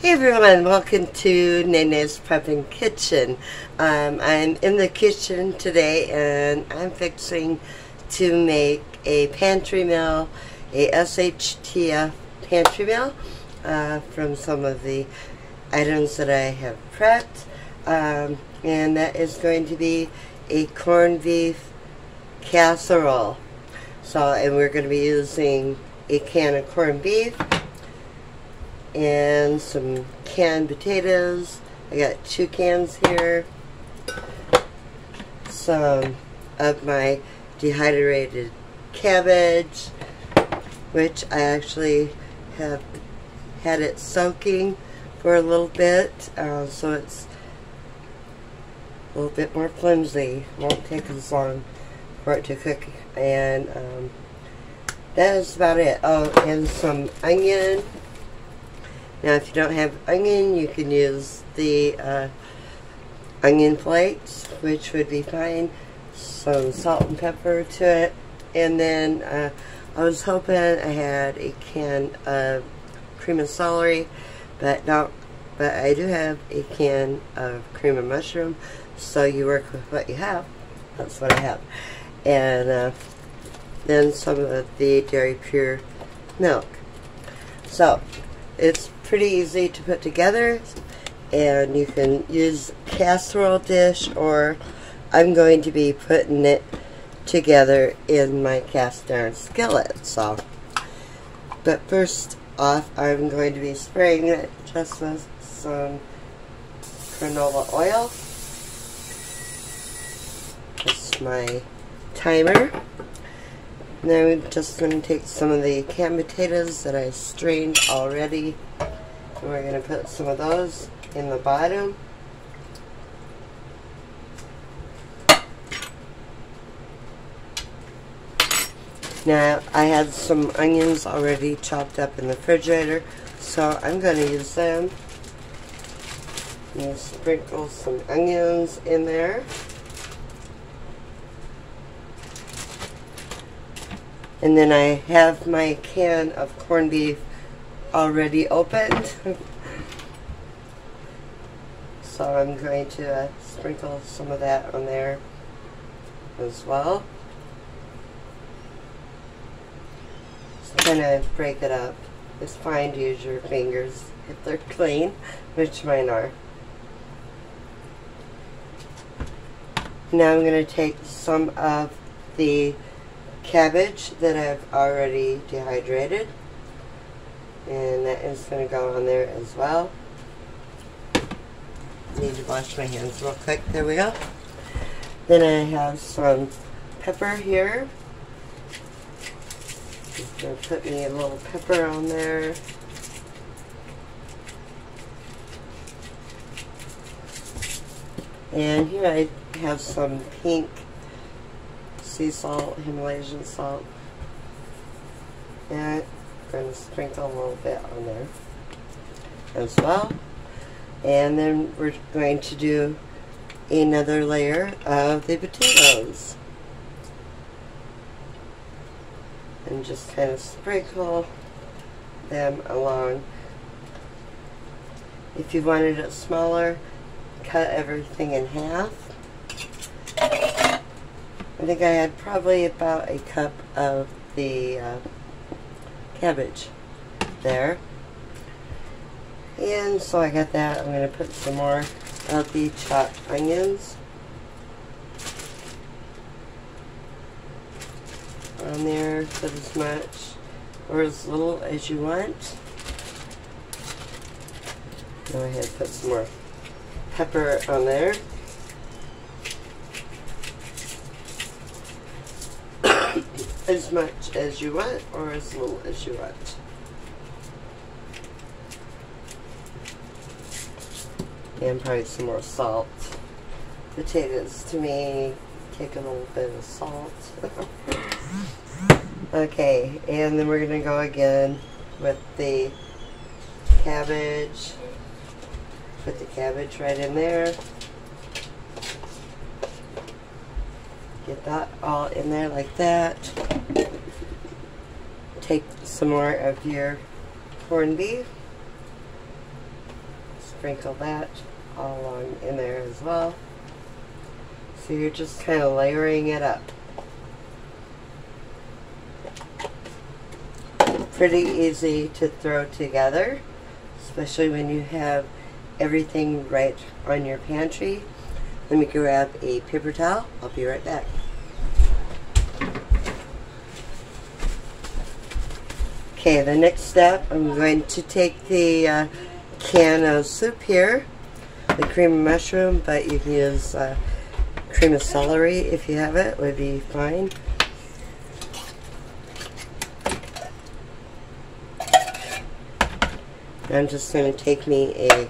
Hey everyone, welcome to Nene's Prepping Kitchen. I'm in the kitchen today and I'm fixing to make a pantry meal, a SHTF pantry meal from some of the items that I have prepped. And that is going to be a corned beef casserole. And we're going to be using a can of corned beef and some canned potatoes. I got 2 cans here, some of my dehydrated cabbage, which I actually have had it soaking for a little bit, so it's a little bit more flimsy. Won't take as long for it to cook, and that is about it. Oh, and some onion. Now, if you don't have onion, you can use the onion flakes, which would be fine. Some salt and pepper to it. And then I was hoping I had a can of cream of celery, but I do have a can of cream of mushroom, so you work with what you have. That's what I have. And then some of the Dairy Pure milk. So, it's pretty easy to put together, and you can use casserole dish, or I'm going to be putting it together in my cast iron skillet. But first off, I'm going to be spraying it just with some canola oil. That's my timer. Now I'm just going to take some of the canned potatoes that I strained already, and we're going to put some of those in the bottom. Now I had some onions already chopped up in the refrigerator, so I'm going to use them. I'm going to sprinkle some onions in there. And then I have my can of corned beef already opened. So I'm going to sprinkle some of that on there as well. Just kind of break it up. It's fine to use your fingers if they're clean, which mine are. Now I'm going to take some of the cabbage that I've already dehydrated, and that is going to go on there as well. Need to wash my hands real quick. There we go. Then I have some pepper here. Just going to put me a little pepper on there. And here I have some pink sea salt, Himalayan salt, and I'm going to sprinkle a little bit on there as well. And then we're going to do another layer of the potatoes and just kind of sprinkle them along. If you wanted it smaller, cut everything in half. I think I had probably about a cup of the cabbage there. And so I got that. I'm going to put some more of the chopped onions on there. Put as much or as little as you want. Go ahead and put some more pepper on there. As much as you want, or as little as you want. And probably some more salt. Potatoes, to me, take a little bit of salt. Okay, and then we're going to go again with the cabbage. Put the cabbage right in there. Get that all in there like that. Take some more of your corned beef. sprinkle that all along in there as well. So you're just kind of layering it up. Pretty easy to throw together, especially when you have everything right on your pantry. Let me grab a paper towel. I'll be right back. Okay, the next step, I'm going to take the can of soup here, the cream of mushroom, but you can use cream of celery if you have it, would be fine. I'm just going to take me a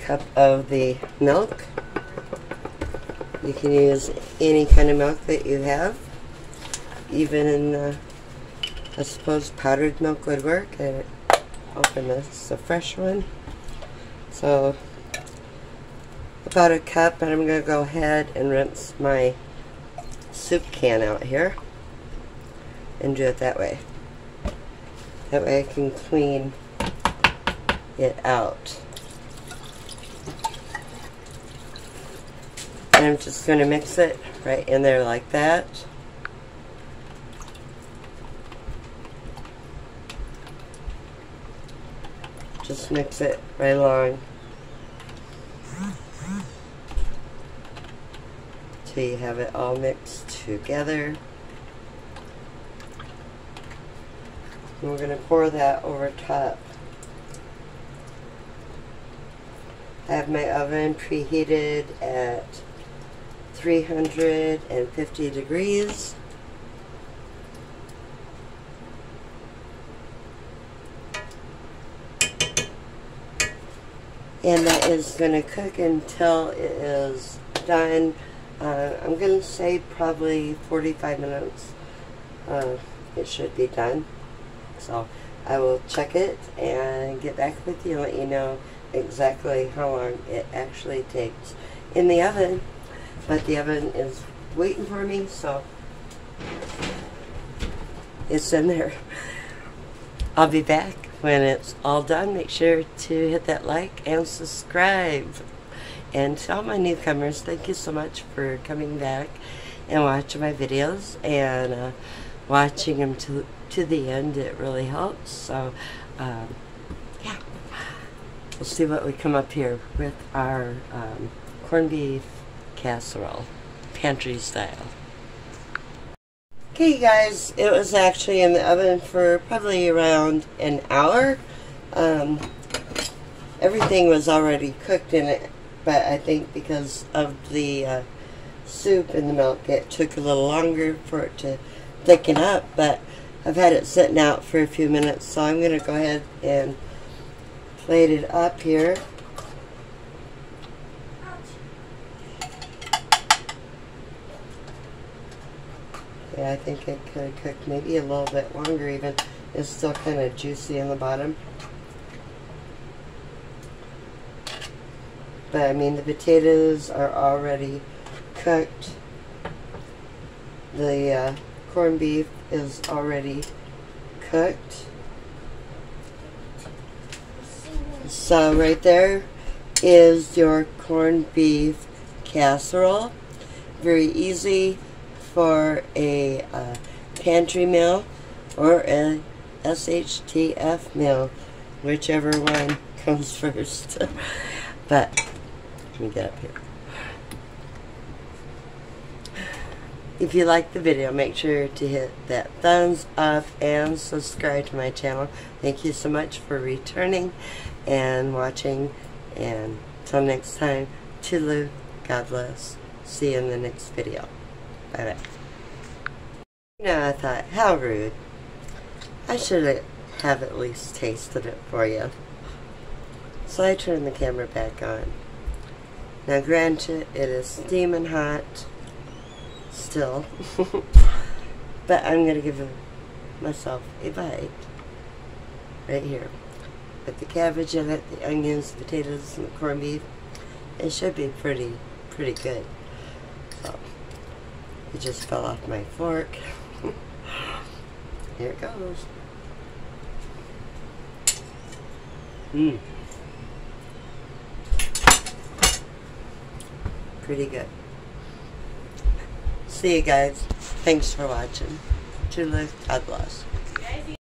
cup of the milk. You can use any kind of milk that you have. Even I suppose powdered milk would work. And open this, a fresh one. So about a cup, and I'm going to go ahead and rinse my soup can out here and do it that way. That way I can clean it out. And I'm just going to mix it right in there like that. Just mix it right along till you have it all mixed together. And we're going to pour that over top. I have my oven preheated at 350 degrees. And that is going to cook until it is done. I'm going to say probably 45 minutes it should be done. So I will check it and get back with you and let you know exactly how long it actually takes in the oven. But the oven is waiting for me, so it's in there. I'll be back when it's all done. Make sure to hit that like and subscribe. And to all my newcomers, thank you so much for coming back and watching my videos and watching them to the end. It really helps. So yeah, we'll see what we come up here with our corned beef casserole, pantry style. Okay, you guys, it was actually in the oven for probably around an hour. Everything was already cooked in it, but I think because of the soup and the milk, it took a little longer for it to thicken up, but I've had it sitting out for a few minutes, so I'm going to go ahead and plate it up here. Yeah, I think it could have cooked maybe a little bit longer even. It's still kind of juicy in the bottom. But I mean, the potatoes are already cooked. The corned beef is already cooked. So right there is your corned beef casserole. Very easy for a pantry meal or a SHTF meal, whichever one comes first. But let me get up here. If you like the video, make sure to hit that thumbs up and subscribe to my channel. Thank you so much for returning and watching. And till next time, toodaloo, God bless. See you in the next video. Bye-bye. You know, I thought, how rude. I should have at least tasted it for you. So I turned the camera back on. Now granted, it is steaming hot still. But I'm going to give myself a bite right here. With the cabbage in it, the onions, the potatoes, and the corned beef, it should be pretty good. So. It just fell off my fork. Here it goes. pretty good. See you guys. Thanks for watching. To live, God bless.